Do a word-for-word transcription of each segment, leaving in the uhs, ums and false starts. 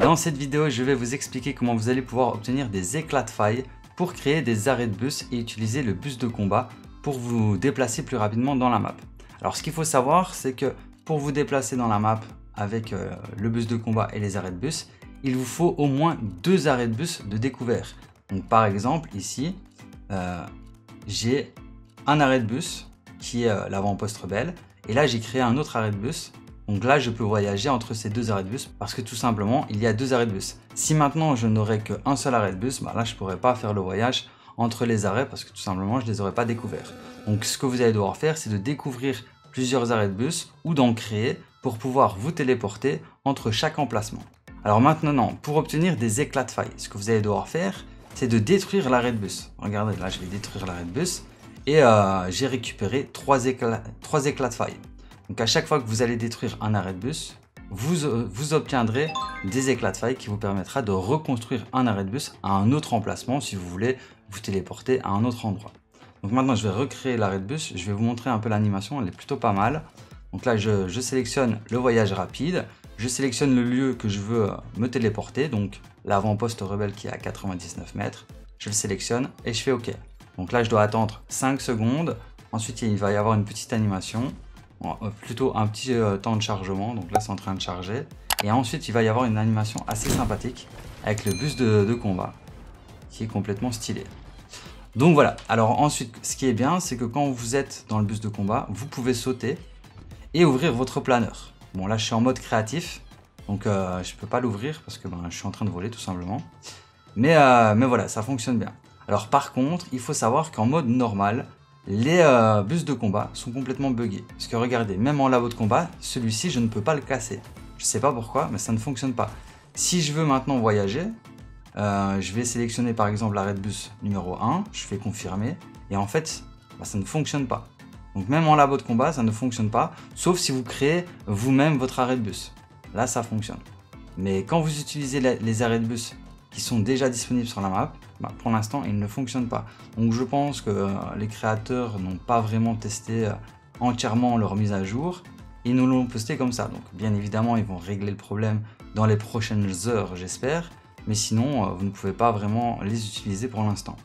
Dans cette vidéo, je vais vous expliquer comment vous allez pouvoir obtenir des éclats de faille pour créer des arrêts de bus et utiliser le bus de combat pour vous déplacer plus rapidement dans la map. Alors ce qu'il faut savoir, c'est que pour vous déplacer dans la map avec euh, le bus de combat et les arrêts de bus, il vous faut au moins deux arrêts de bus de découvert. Donc par exemple ici, euh, j'ai un arrêt de bus qui est euh, l'avant-poste rebelle, et là j'ai créé un autre arrêt de bus. Donc là, je peux voyager entre ces deux arrêts de bus parce que tout simplement, il y a deux arrêts de bus. Si maintenant, je n'aurais qu'un seul arrêt de bus, bah là, je ne pourrais pas faire le voyage entre les arrêts parce que tout simplement, je ne les aurais pas découverts. Donc, ce que vous allez devoir faire, c'est de découvrir plusieurs arrêts de bus ou d'en créer pour pouvoir vous téléporter entre chaque emplacement. Alors maintenant, non, pour obtenir des éclats de faille, ce que vous allez devoir faire, c'est de détruire l'arrêt de bus. Regardez, là, je vais détruire l'arrêt de bus et euh, j'ai récupéré trois éclats, trois éclats de faille. Donc à chaque fois que vous allez détruire un arrêt de bus, vous, euh, vous obtiendrez des éclats de faille qui vous permettra de reconstruire un arrêt de bus à un autre emplacement si vous voulez vous téléporter à un autre endroit. Donc maintenant, je vais recréer l'arrêt de bus. Je vais vous montrer un peu l'animation, elle est plutôt pas mal. Donc là, je, je sélectionne le voyage rapide. Je sélectionne le lieu que je veux me téléporter, donc l'avant-poste rebelle qui est à quatre-vingt-dix-neuf mètres. Je le sélectionne et je fais OK. Donc là, je dois attendre cinq secondes. Ensuite, il va y avoir une petite animation. Bon, plutôt un petit euh, temps de chargement, donc là c'est en train de charger. Et ensuite il va y avoir une animation assez sympathique avec le bus de, de combat qui est complètement stylé. Donc voilà, alors ensuite ce qui est bien c'est que quand vous êtes dans le bus de combat, vous pouvez sauter et ouvrir votre planeur. Bon là je suis en mode créatif, donc euh, je peux pas l'ouvrir parce que ben, je suis en train de voler tout simplement. Mais, euh, mais voilà, ça fonctionne bien. Alors par contre, il faut savoir qu'en mode normal, les euh, bus de combat sont complètement buggés. Parce que regardez, même en labo de combat, celui-ci, je ne peux pas le casser. Je ne sais pas pourquoi, mais ça ne fonctionne pas. Si je veux maintenant voyager, euh, je vais sélectionner par exemple l'arrêt de bus numéro un, je fais confirmer, et en fait, bah, ça ne fonctionne pas. Donc même en labo de combat, ça ne fonctionne pas, sauf si vous créez vous-même votre arrêt de bus. Là, ça fonctionne. Mais quand vous utilisez la, les arrêts de bus qui sont déjà disponibles sur la map, bah pour l'instant, ils ne fonctionnent pas. Donc je pense que euh, les créateurs n'ont pas vraiment testé euh, entièrement leur mise à jour. Ils nous l'ont posté comme ça. Donc bien évidemment, ils vont régler le problème dans les prochaines heures, j'espère. Mais sinon, euh, vous ne pouvez pas vraiment les utiliser pour l'instant.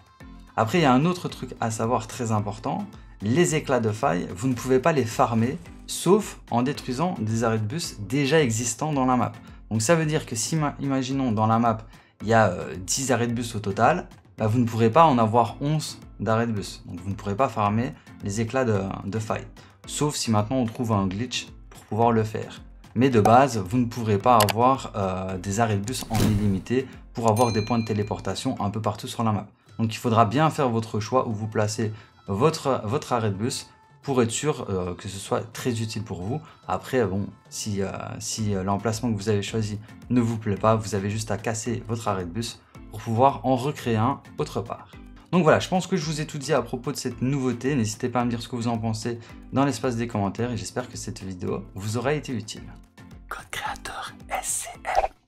Après, il y a un autre truc à savoir très important. Les éclats de faille, vous ne pouvez pas les farmer, sauf en détruisant des arrêts de bus déjà existants dans la map. Donc ça veut dire que si, imaginons dans la map, il y a euh, dix arrêts de bus au total, bah vous ne pourrez pas en avoir onze d'arrêts de bus. Donc vous ne pourrez pas farmer les éclats de, de faille. Sauf si maintenant on trouve un glitch pour pouvoir le faire. Mais de base, vous ne pourrez pas avoir euh, des arrêts de bus en illimité pour avoir des points de téléportation un peu partout sur la map. Donc il faudra bien faire votre choix où vous placez votre, votre arrêt de bus pour être sûr euh, que ce soit très utile pour vous. Après, bon, si, euh, si l'emplacement que vous avez choisi ne vous plaît pas, vous avez juste à casser votre arrêt de bus pour pouvoir en recréer un autre part. Donc voilà, je pense que je vous ai tout dit à propos de cette nouveauté. N'hésitez pas à me dire ce que vous en pensez dans l'espace des commentaires et j'espère que cette vidéo vous aura été utile.